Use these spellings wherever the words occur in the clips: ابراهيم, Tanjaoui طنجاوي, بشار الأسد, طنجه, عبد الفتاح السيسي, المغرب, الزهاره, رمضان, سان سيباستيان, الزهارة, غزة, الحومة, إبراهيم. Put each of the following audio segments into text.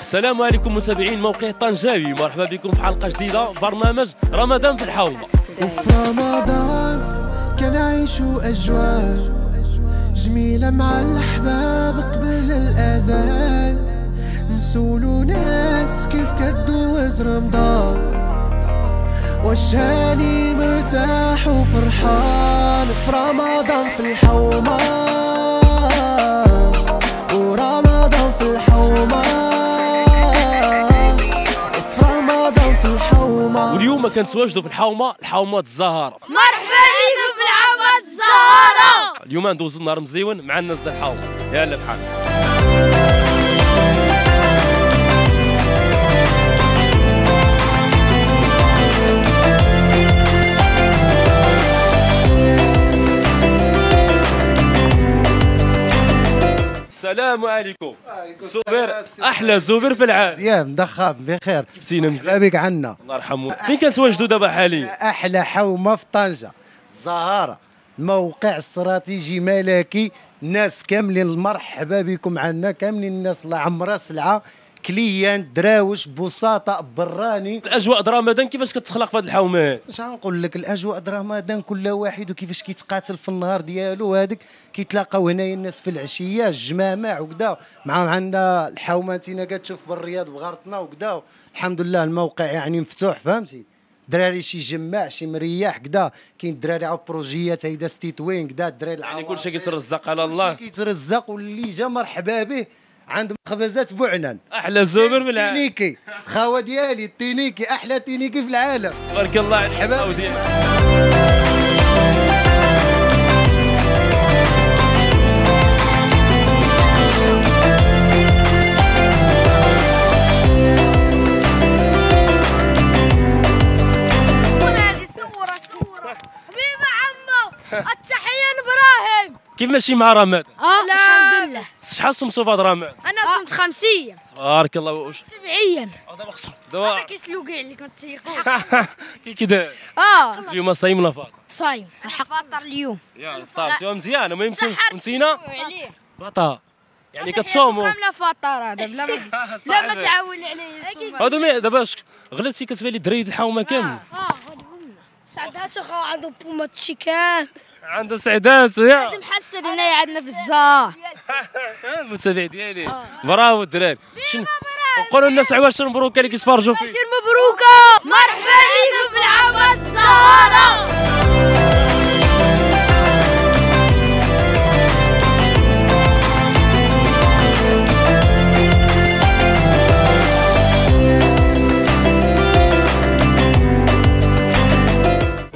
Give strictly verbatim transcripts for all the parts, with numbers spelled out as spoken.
السلام عليكم متابعين موقع طنجاوي، مرحبا بكم في حلقة جديدة برنامج رمضان في الحومة. وفي رمضان كنعيشو أجواء جميلة مع الأحباب قبل الأذان، نسولو ناس كيف كدوز رمضان، واش هاني مرتاح وفرحان في رمضان في الحومة. واليوم كنتواجدوا في الحومه الحومه الزهاره. مرحبا بكم في الحومه الزهاره. اليوم ندوزو نهار مزيون مع الناس ديال الحومه. يلا بحال السلام عليكم. زبير، احلى زبير في العام. مزيان مضخم بخير. سينا مزيان. مرحبا بك عندنا. الله يرحمه. فين كنتواجدوا دابا حاليا؟ احلى حومه في طنجه، الزهاره، موقع استراتيجي ملكي، الناس كاملين مرحبا بكم عندنا، كاملين الناس الله عمرها سلعه، كليان، دراوش، بساطه، براني. الاجواء د رمضان كيفاش كتخلق في هذه الحومه هذه؟ اش غنقول لك، الاجواء د رمضان كل واحد وكيفاش كيتقاتل في النهار ديالو هذاك، كيتلاقاو هنايا الناس في العشيه الجمامع وكذا، مع عندنا الحومه انتينا كتشوف بالرياض بغرطنا وكذا، الحمد لله الموقع يعني مفتوح فهمتي، دراري شي جماع شي مريح كذا، كاين الدراري على بروجيات هيدا ستيتوين كذا، الدراري يعني كلشي كيترزق على الله، كلشي كيترزق واللي جا مرحبا به. عند مخبزات بوعنان احلى زبر في العالم، التينيكي خاوه ديالي، التينيكي احلى تينيكي في العالم، تبارك الله على الحباب ديالك. صوره صوره حبيبه عمو، التحيه لابراهيم. كيف ماشي مع رمضان؟ الحمد لله. شحال صمتوا في هاد رمضان؟ انا صمت خمسية. تبارك الله. واش سبعيا؟ دابا خصك دابا انا كيسلو كاع عليك ما تيقوش. كي كدا؟ اه اليوم صايم ولا فاطر؟ صايم، فاطر اليوم. يا فطرتوا مزيان، المهم نسينا فاطر يعني كتصوموا كامله فاطر، هذا بلا لا ما تعاول عليه. هادو دابا غلبتي كتبان لي الدراري د الحومه كامل. اه غلبهم سعداتو خا عندو بومات شي كامل، عنده سعدات وياه هذا محسن هنايا عندنا في الزهار. المتابع ديالي براو الدراري، نقولوا للناس عواشر مبروكه اللي كيتفرجوا فيك. عواشر مبروكه، مرحبا بكم في الحومه الزهاره.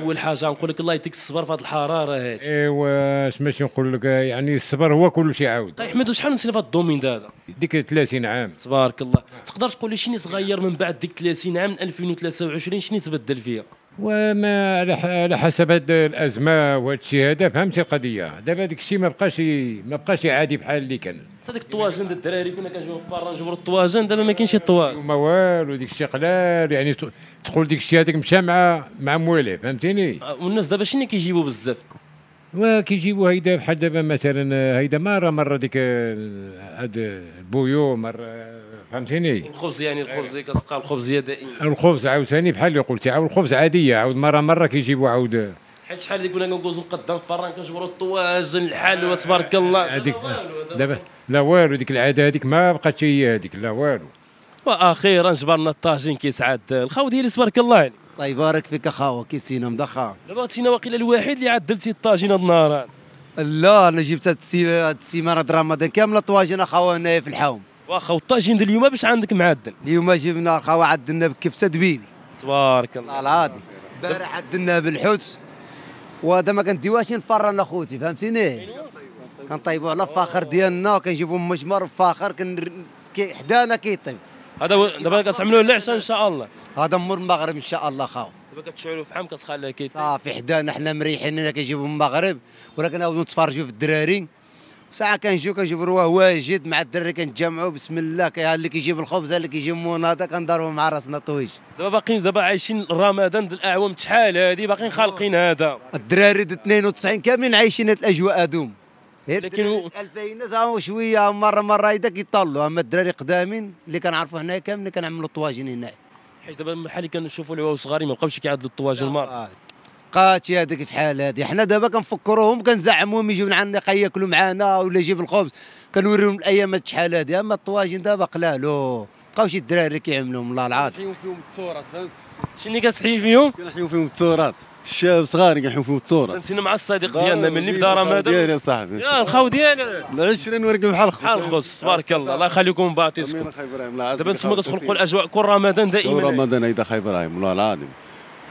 اول حاجه نقول لك الله يديك الصبر في هذه الحراره هذه. ايوا اش ماشي نقول لك، يعني الصبر هو كل شيء. عاود طيب احمد، شحال نسينا في هذا الدومين هذا؟ ديك ثلاثين عام تبارك الله. تقدر تقول لي شنو تغير من بعد ديك ثلاثين عام، من ألفين وثلاثة وعشرين شنو تبدل فيها؟ وما على حسب الازمه وهذا الشيء هذا فهمتي القضيه. دابا داك الشيء ما بقاش ما بقاش عادي بحال اللي كان. حتى داك الطواجن ديال الدراري كنا كنجيو في برا نجبروا الطواجن، دابا ما كاينش الطواجن ما والو، داك الشيء قلال يعني تقول داك الشيء هذاك مشى مع مع مولاه فهمتيني. والناس دابا شنو كيجيبوا بزاف؟ وكيجيبوا هيدا بحال دابا مثلا هيدا مره مره ديك هاد البويو مره فهمتيني. الخبز يعني الخبز كتبقى الخبزيه دائما. الخبز عاوتاني بحال اللي قلتي، عاود الخبز عاديه، عاود مره مره كيجيبوا عاود. حيت شحال اللي كنا كندوزو قدام فران كنجبروا الطواجن الحلوى تبارك الله. هذيك دابا لا والو، ديك العاده هذيك ما بقاتش هي هذيك لا والو. واخيرا جبرنا الطاجين كيسعد الخاو ديالي تبارك الله عليك. الله يبارك فيك اخاوه، كيسينا مضخم. دابا تينا واقيلا الوحيد اللي عدلتي الطاجين هاد النهار. لا انا جبت هاد السيمانه هاد رمضان كامله الطواجين اخاوه هنايا في الحوم. واخا والطاجين ديال اليوم باش عندك معدل؟ اليوم جبنا اخاوه عدلنا بكفته دبيبي تبارك الله العظيم، البارح عدلنا بالحوت، وهذا ما كنديوهاش نفرن اخوتي فهمتيني، كنطيبوه على الفاخر ديالنا وكنجيبوه من مجمر الفاخر حدانا كيطيب. هذا دابا كتعملوه للعشاء ان شاء الله؟ هذا مور المغرب ان شاء الله خاو. دابا كتشعلوا فحم كتخليه كيطيب صافي حدانا، حنا مريحين هنا كيجيبوه من المغرب، ولا كنعاودو نتفرجوا في الدراري ساعه كنجيو كنجبروها واجد مع الدراري كنتجمعوا بسم الله، كاين اللي كيجيب الخبز، اللي كيجيب المناضه، كنضربوا مع راسنا طويج. دابا باقيين دابا عايشين رمضان د الاعوام شحال هذه، باقيين خالقين هذا الدراري د اثنين وتسعين كاملين عايشين هاد الاجواء هادوم لكن الباينات راهو شويه مره مره هيدا كيطلوا، اما الدراري قدامين اللي كنعرفوا هنا كاملين كنعملوا الطواجن هنا، حيت دابا بحال اللي كنشوفوا العواو صغارين ما بقاوش كيعادلوا الطواجن الماء قاتي هذيك في حال هذه. حنا دابا كنفكروهم كنزعموهم يجيو من عندنا ياكلوا معانا ولا يجيب الخبز، كنوريهم الايامات شحال هذه، اما الطواجن دابا قلالو بقاوش الدراري كيعملوهم والله العظيم. كنحيو فيهم التراث، فهمت شنو اللي كتحيي فيهم؟ كنحيو فيهم التراث، الشباب صغار كنحيو فيهم التراث. كنسينا مع الصديق ديالنا ملي بدا رمضان ديالي صاحبي يا الخاو ديالك عشرين ورقه بحال الخبز بحال الخبز. تبارك الله، الله يخليكم باطيسكم. دابا انتم كتخلقوا الاجواء كل رمضان دائما. كل رمضان هيدا خاي ابراهيم والله العظيم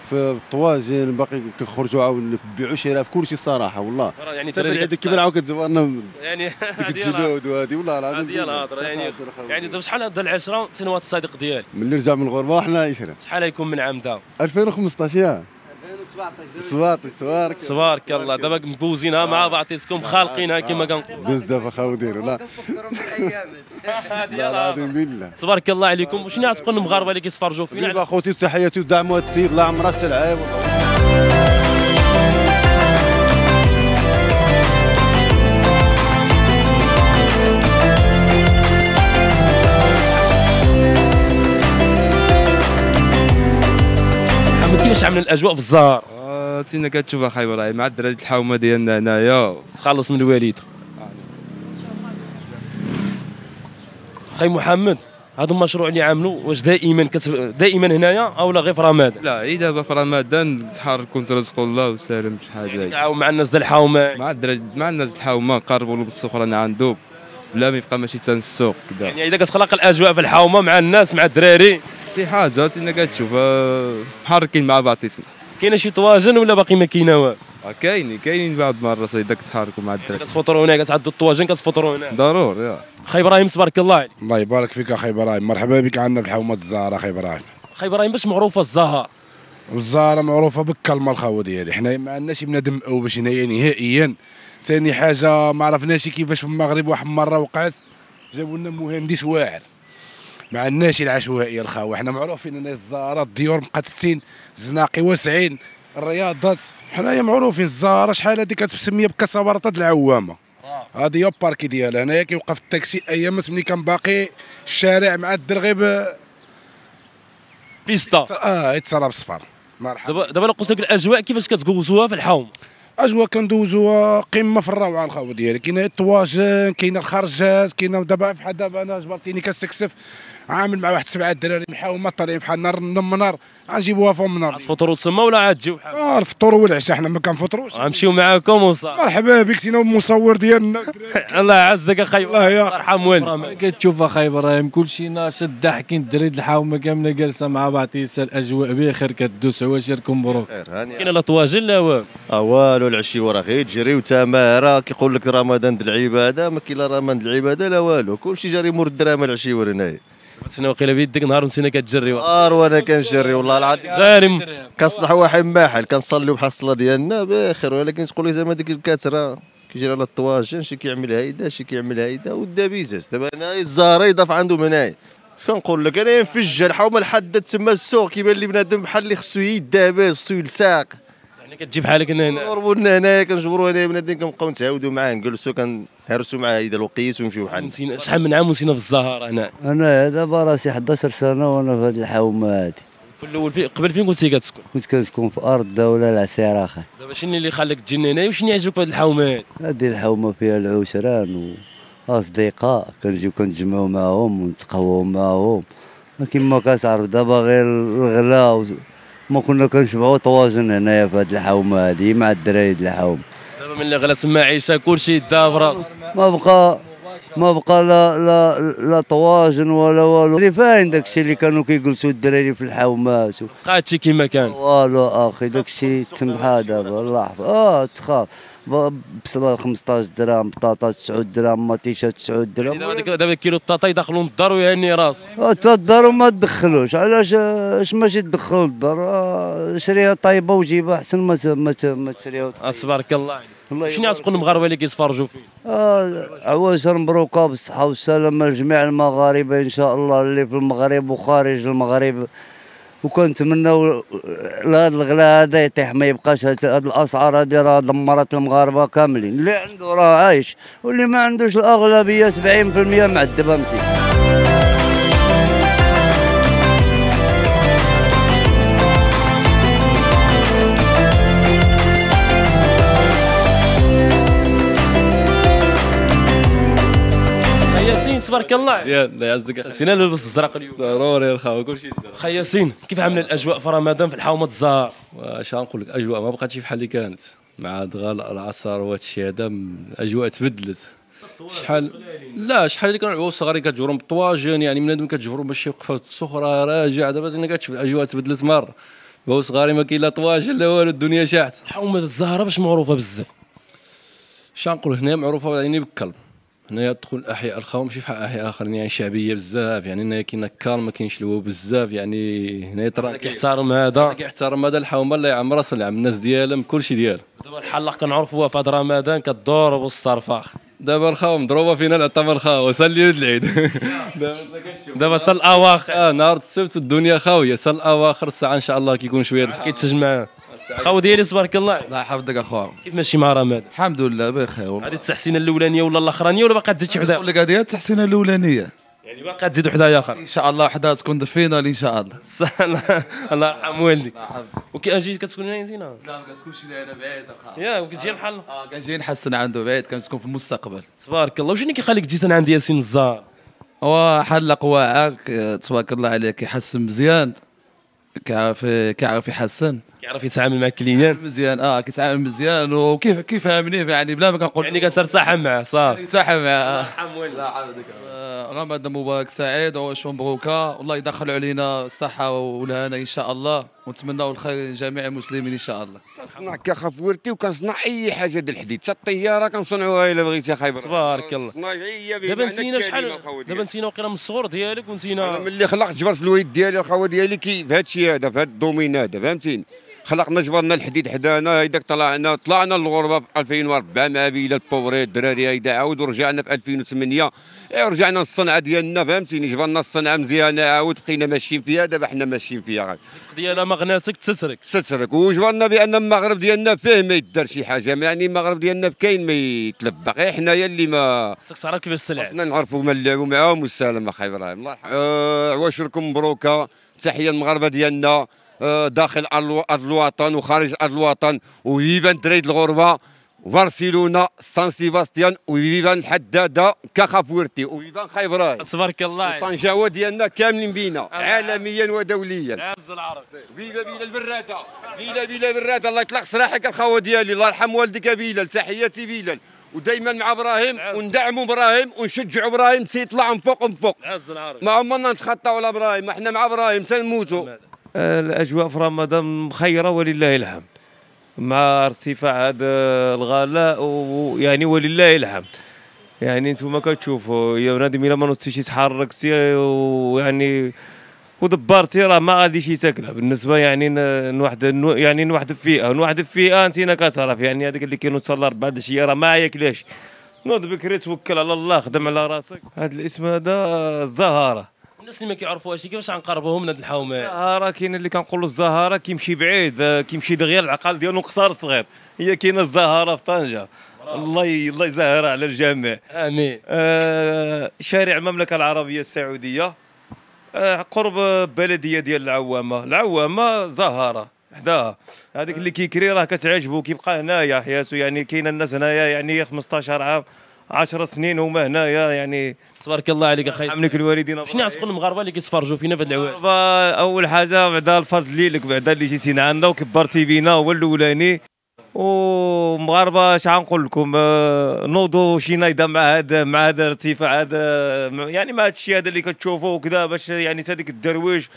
في الطواجن باقي كنخرجوا عاود نبيعوا شراء في كلشي الصراحه والله. يعني هذيك كيما عاود كتزورنا يعني الجلود وهذه والله العظيم هذه الهضره يعني. يعني دابا شحال هاد العشره سنوات الصديق ديالك ملي رجع من الغربه وحنا عشرين شحال يكون من عام دا ألفين وخمسطاش يا ألفين وسبعطاش تبارك تبارك الله. دابا مبوزينها مع بعضياتكم خالقينها كما كنقولوا بزاف اخاو ديروا. لا كنفكروا في الايامات والله العظيم بالله تبارك الله عليكم. وشنو عاد تقول المغاربه اللي كيتفرجوا فينا دابا؟ خوتي وتحياتي ودعموا هذا السيد الله عمره السلعه. كيفاش عاملين الاجواء في الزهار؟ اه تينا كتشوف اخاي ابراهيم مع الدراري الحومه ديالنا هنايا تخلص من الواليد. اخي محمد هذا المشروع اللي عاملو واش دائما كتب... دائما هنايا اولا غير في رمضان؟ لا هي دابا في رمضان تحرك كنت رزق الله وسالم شي حاجه تعاون مع الناس ديال الحومه مع الدراري مع الناس الحومه نقربوا لهم السخران عندو بلا ما يبقى ماشي تن السوق كدا. يعني اذا كتخلق الاجواء في الحومه مع الناس مع الدراري شي حاجه سينا كتشوف حركين مع بعضياتنا. كاينه شي طواجن ولا باقي ما كاينه والو؟ كاينين كاينين بعض المرات سيداك تحركوا مع الدراري كتفطروا هنا كتعدوا الطواجن كتفطروا هنا ضروري. اخي ابراهيم تبارك الله عليك. الله يبارك فيك اخي ابراهيم، مرحبا بك عندنا في حومه الزهاره اخي ابراهيم. اخي ابراهيم باش معروفه الزهاره؟ الزهاره معروفه بالكلمه الخاوه ديالي، حنا ما عندناش بنادم او باش هنايا نهائيا. ثاني حاجه ما عرفناش كيفاش في المغرب، واحد المره وقعت جابوا لنا مهندس واعر ما عندناش العشوائيه الخاوه. حنا معروفين ان الزهاره الديور مقاتلين زناقي واسعين الرياضات، حنايا معروفين الزهاره شحال هذه كتسميه بكسبرطه العوامه. هذه هي الباركي ديالها، هنايا كيوقف التاكسي ايامات ملي كان باقي الشارع مع الدر غير بيستا اه يتسرب صفر. مرحبا. دابا دابا قلت لك الاجواء كيفاش كتجوزوها في الحوم؟ اجواء كندوزوها قمه في الروعه الخاوه ديالي، كاينه الطواجن كاينه الخرجات كاينه. دابا بحال دابا انا جبرتيني كنستكسف عامل مع واحد سبعه دراري محاومه طالعين بحال نهار النمنار غنجيبوها فهم نهار. الفطور تما ولا عاد تجيو بحال؟ اه الفطور والعشاء حنا ما كنفطروش. غنمشيو معاكم وصافي. مرحبا بك سينا المصور ديالنا. الله يعزك اخي الله يرحم والديك. كتشوف اخي ابراهيم كلشي ناشط ضاحكين الدراري د الحاومه كامله جالسه مع بعضياتها الاجواء بخير كدوز عواشركم مبروك. كاين لا طواجن لا والو. اه والو العشي وراه غير تجري وتماره كيقول لك رمضان د العباده ما كاين لا رمضان د العباده لا والو كلشي جاري مور الدراهم العشي ور هنايا. تسنى وقيله بيدك نهار ونسينا كتجري نهار وانا كنجري والله العظيم جاري كنصلح واحد ماحل كنصليو بحال الصلاه ديالنا باخر. ولكن تقول لي زعما ديك الكثره كيجري على الطواجن شي كيعمل هيدا شي كيعمل هيدا والدبيزات. دابا هنايا الزهره يضاف عندهم هنايا شنو نقول لك انا ينفجر الحومه لحد تما السوق كيبان لي بنادم بحال اللي خصو يدابز خصو يلساق. يعني كتجي بحالك هنا هنا نضربوا لنا هنايا كنجبروا هنايا بنادم كنبقاو نتعاودوا معاه نجلسوا كن هرسوا معاه هيدا الوقيت ونمشيو بحالنا. شحال من عام وصلنا في الزهاره هنا؟ انا دابا راسي حداش سنه وانا في هاد الحومه هادي. في الاول في قبل فين كنتي كتسكن؟ كنت كنسكن في ارض الدوله العسيره اخي. دابا شنو اللي خلاك تجي هنايا وشنو يعجبك في هاد الحومه هادي؟ هادي الحومه فيها العشران واصدقاء كنجيو كنتجمعوا معاهم ونتقهواو معاهم كيما كتعرف. دابا غير الغلا ما كنا كنشبعوا طواجن هنايا في هاد الحومه هادي مع الدراري د الحومه. دابا ملي غلا تما عيشه كلشي داب راسك ما بقى ما بقى لا لا لا طواجن ولا والو اللي فاين داكشي اللي كانوا كيجلسوا الدراري في الحومات بقات شي كيما كان والو اخي داكشي تمحى دابا الله يحفظ. اه تخاف بصله خمسطاش درهم بطاطا تسعود درهم مطيشه تسعود درهم. دابا دابا كيلو الطاطا يدخلوا للدار ويهني راسك حتى الدار وما تدخلوش. علاش اش ماشي تدخلوا للدار؟ شريها طيبه وجيبها احسن ما ما تشريها. تبارك الله عليك. شنو تقول المغاربه اللي كيتفرجوا فيه؟ اه عواشر مبروكه بالصحه والسلامه لجميع المغاربه ان شاء الله اللي في المغرب وخارج المغرب وكنتمناو هذا الغلا هذا يطيح، ما يبقاش هاد الاسعار هادي راه دمرت المغاربه كاملين. اللي عنده راه عايش واللي ما عندوش الاغلبيه سبعين بالمئة معذبه مسكين. تبارك الله الله يعزك. سينا لبس الزرق اليوم ضروري الخاوه كلشي الزرق. خا ياسين كيف عامله الاجواء في رمضان في الحومه الزهارة؟ واش غنقول لك اجواء ما بقاتش بحال اللي كانت مع دغال العصر وهادشي هذا، الاجواء تبدلت شحال لا شحال اللي كنلعبوا صغارين كتجبرهم بالطواجن، يعني بنادم كتجبرهم باش يوقف السخره راجع. دابا زين كتشوف الاجواء تبدلت مره، باو صغاري ما كاين لا طواجن لا والو، الدنيا شاحت. الحومه الزهارة باش معروفه بزاف، اش غنقول هنا معروفه يعني بالكلب. هنايا تدخل احياء الخاوه ماشي بحال احياء اخرين، يعني شعبيه بزاف، يعني هنايا كاين الكال ما كاينش الواو بزاف، يعني هنايا ترى كيحترم هذا كيحترم هذا. الحومه الله يعمر راسها اللي عم الناس ديالها كلشي ديالها. دابا الحلق كنعرفوها في هاد رمضان كدور والصرفاخ. دابا الخاوه مضروبه فينا العتمه، الخاوه سال اليوم العيد دابا سال الاواخر. اه نهار السبت الدنيا خاويه، سال الاواخر الساعه ان شاء الله كيكون شويه كيتجمع. خاو ديالي تبارك الله الله يحفظك اخويا، كيف ماشي مع رمضان؟ الحمد لله بخير. هذه التحسينه الاولانيه ولا الاخرانيه ولا باقا تزيد شي وحده؟ نقول لك هذه التحسينه الاولانيه، يعني باقا تزيد وحده اخرى ان شاء الله، وحده تكون دفينال ان شاء الله. بصح الله يرحم والديك. وكي اجي كتكون هنا زينه؟ لا ما كتكونش هنا بعيد اخا. يا وكتجي بحال اه كتجي نحسن عنده بعيد، كتكون في المستقبل تبارك الله. وشنو كيخليك تجي انا عند ياسين الزهار؟ هو حلق واعك تبارك الله عليه، كيحسن مزيان، كيعرف كيعرف يحسن، كيعرف يتعامل مع الكليان مزيان. اه كيتعامل مزيان وكيف كيف فاهمني، يعني بلا ما كنقول يعني كترتاح معاه صافي ترتاح معاه. الله يحفظك. رمضان مبارك سعيد وعش مبروكه، والله يدخل علينا الصحه والهنا ان شاء الله، ونتمناو الخير لجميع المسلمين ان شاء الله. كنصنع كخاف ورتي وكنصنع اي حاجه ديال الحديد، حتى الطياره كنصنعوها الا بغيتي خايبر تبارك الله. دابا نسينا شحال، دابا نسينا وقيلا من الصغر ديالك ونسينا ملي خلقت جبرت الوالد ديالي الخوه ديالي كي بهذا الشيء هذا، بهذا الدومين هذا فهمتيني. خلقنا جبرنا الحديد حدانا، هيداك طلعنا طلعنا للغربه في ألفين وأربعة مع بيلا البوري الدراري، هيدا عاود ورجعنا في ألفين وثمانية رجعنا للصنعه ديالنا فهمتيني، جبرنا الصنعه مزيانه عاود بقينا ماشيين فيها. دابا حنا ماشيين فيها ديالها ما غناتك تسرك تسرك، وجبرنا بان المغرب ديالنا فيه ما يدار شي حاجه، يعني المغرب ديالنا كاين ما يتلبق، غير حنايا اللي ما خصك تعرف كيفاش تلعب، خصنا نعرفوا ما نلعبوا معاهم. والسلام اخي ابراهيم الله يرحمه. عواشركم مبروكه، تحيه المغاربه ديالنا داخل ارض الوطن وخارج ارض الوطن، وفيفا دريد الغربه وبرشلونه سان سيباستيان، وفيفا الحداده كخافورتي، وفيفا خايبراي تبارك الله. طنجاوي ديالنا كاملين بينا عالميا ودوليا، عز العرب فيفا بلا البراده، فيلا بلا براده. الله يطلق صراحك الخوه ديالي الله يرحم والديك بلال، تحياتي بلال، ودائما مع ابراهيم وندعموا ابراهيم ونشجعوا ابراهيم تيطلع من فوق من فوق، عز العرب ما عمرنا نتخطاو على ابراهيم، احنا مع ابراهيم تنموتوا. الأجواء في رمضان مخيرة ولله الحمد، مع ارتفاع هذا الغلاء ويعني ولله الحمد. يعني نتوما كتشوفوا يا بنادم إلا ما نوضتيش تحركتي ويعني ودبرتي راه ما غاديش تاكلها بالنسبة يعني لواحد يعني لواحد الفئة لواحد الفئة أنتينا كتعرف، يعني هذاك اللي كينوض صلى ربعة د العشية راه ما ياكلهاش، نوض بكري توكل على الله خدم على راسك. هذا الاسم هذا الزهارة، الناس اللي ما كيعرفوهاش كيفاش غنقربوهم لهاد الحومه؟ الزهاره كاين اللي كنقولوا الزهاره كيمشي بعيد، كيمشي دغيا العقل ديالو قصار صغير. هي كاينه الزهاره في طنجه، الله الله يزهرها على الجميع امين. آه شارع المملكه العربيه السعوديه، آه قرب بلديه ديال العوامه، العوامه زهاره حداها. هذاك اللي كيكري راه كتعجبو كيبقى هنايا حياته، يعني كاين الناس هنايا يعني خمسطاش عام عشر سنين هما هنايا يعني تبارك الله عليك اخي. عاملك الوالدين شنو غتقول المغاربه اللي كيتفرجوا فينا في هاد العوالم؟ اول حاجه بعدا الفضل ليك، بعدا اللي جيتينا عندنا وكبرتي بينا هو الاولاني. ومغاربه اش غنقول لكم، نوضوا شي نايضه مع هذا مع هذا الارتفاع هذا، يعني مع هذا الشيء هذا اللي كتشوفوه وكذا، باش يعني حتى ديك الدرويش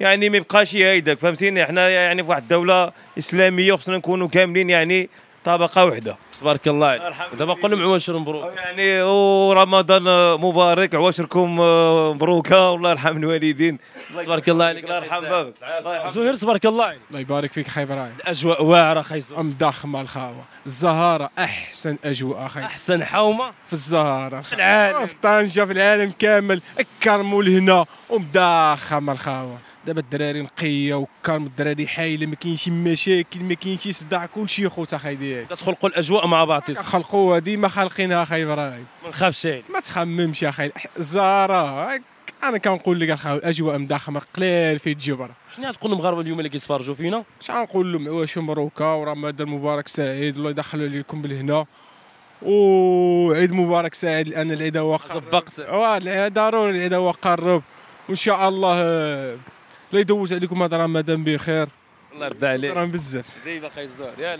يعني ما يبقاش هايداك فهمتيني. حنا يعني في واحد الدوله اسلاميه خصنا نكونوا كاملين يعني طبقه وحده تبارك الله. دابا قول لهم عواشر مبروك، يعني ورمضان مبارك، عواشركم مبروكه والله يرحم الوالدين تبارك الله عليك الله يرحم بابك. زهير تبارك الله الله يبارك فيك خاي ابراهيم. الاجواء واعره خاي زهير، مضخمه الخاوه. الزهاره احسن اجواء خاي، احسن حومه في الزهاره في العالم، في طنجه في العالم كامل. الكرم والهنا ومضخمه الخاوه دابا الدراري نقيه وكان الدراري حايله، ما كاينش مشاكل، ما كاينش صداع، كلشي خوت اخاي ديالي. كتخلقوا الاجواء مع بعضياتكم. كنخلقوها ديما خالقينها اخاي ابراهيم. ما نخافش عليك. ما تخممش اخاي الزهارة، انا كنقول لك اخاي الاجواء مضخمه قليل في الجبر. شنو غتقول للمغاربه اليوم اللي كيتفرجوا فينا؟ اش غنقول لهم؟ واش مبروكه ورمضان مبارك سعيد، الله يدخلوا لكم بالهنا، وعيد مبارك سعيد، لان العيد هو قرب. زبقت. واه ضروري العيد هو قرب، وان شاء الله لا يدوز عليكم هذا رمضان بخير. الله يرضى عليك. شكرا بزاف. دايما خاي الزهر يا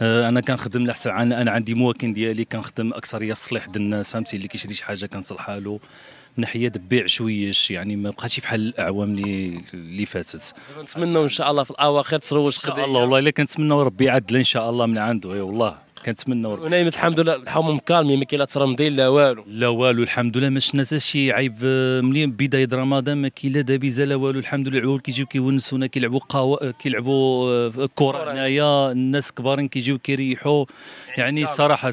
آه انا كنخدم على حساب انا عندي مواكن ديالي، كنخدم اكثريه الصلاح ديال الناس، فهمتي؟ اللي كيشري شي حاجه كنصلحها له، من ناحيه البيع شويش يعني ما بقاتش بحال الاعوام اللي اللي فاتت. نتمنوا ان شاء الله في الاواخر تسروج قضيه. الله والله الا كنتمنوا ربي يعدل ان شاء الله من عنده. اي والله كنتمنوا. ونايمه الحمد لله الحومه مكالمه، ما كاين لا ترمضين لا والو لا والو الحمد لله. ما شفنا حتى شي عيب مليم بدايه رمضان، ما كاين لا دابيزه لا والو الحمد لله. العوال كيجيو كيونسونا، كيلعبوا قهوه، كيلعبوا كره هنايا، الناس كبارين كيجيو كيريحوا يعني صراحه.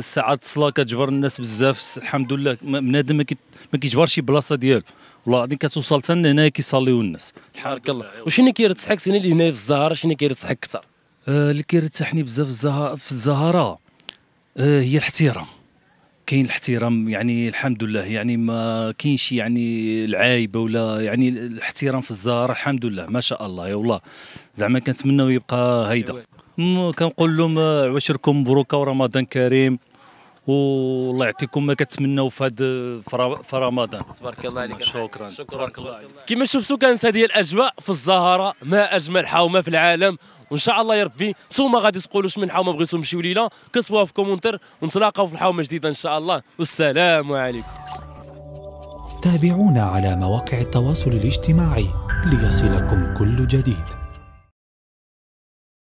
ساعات الصلاه كتجبر الناس بزاف الحمد لله، بنادم ما كيجبرش بلاصه ديالو والله العظيم، كتوصل حتى هنا كيصليوا الناس تبارك الله. وشنو اللي كيرتسحك هنا اللي هنا في الزهاره؟ شنو اللي كيرتسحك اكثر؟ اللي كيرتاحني بزاف في الزهاره هي الاحترام. كاين الاحترام يعني الحمد لله، يعني ما كاينش يعني العايبه ولا يعني الاحترام في الزهاره الحمد لله ما شاء الله. يا والله زعما كنتمناو يبقى هيدا. كنقول لهم عواشركم مبروكه ورمضان كريم، والله يعطيكم ما كتمناو في هذا في رمضان. تبارك الله عليك. شكرا تبارك الله. كما شفتوا كنسه ديال الاجواء في الزهاره، ما اجمل حومه في العالم. وان شاء الله يا ربي نتوما غادي تقولوش من حومه بغيتو نمشيو ليله، كتبوها في كومونتير ونتلاقاو في الحومه جديده ان شاء الله. والسلام عليكم. تابعونا على مواقع التواصل الاجتماعي ليصلكم كل جديد.